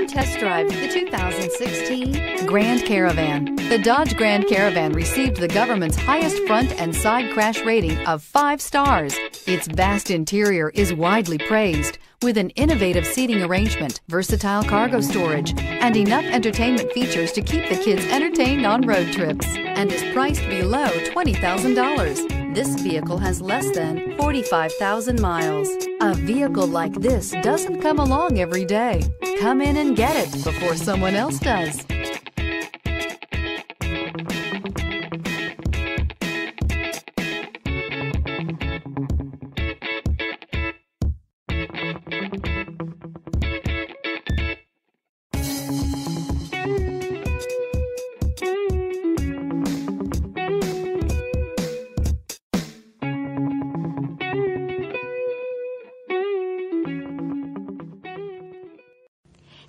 Come test drive the 2016 Grand Caravan. The Dodge Grand Caravan received the government's highest front and side crash rating of 5 stars. Its vast interior is widely praised, with an innovative seating arrangement, versatile cargo storage, and enough entertainment features to keep the kids entertained on road trips, and is priced below $20,000. This vehicle has less than 45,000 miles. A vehicle like this doesn't come along every day. Come in and get it before someone else does.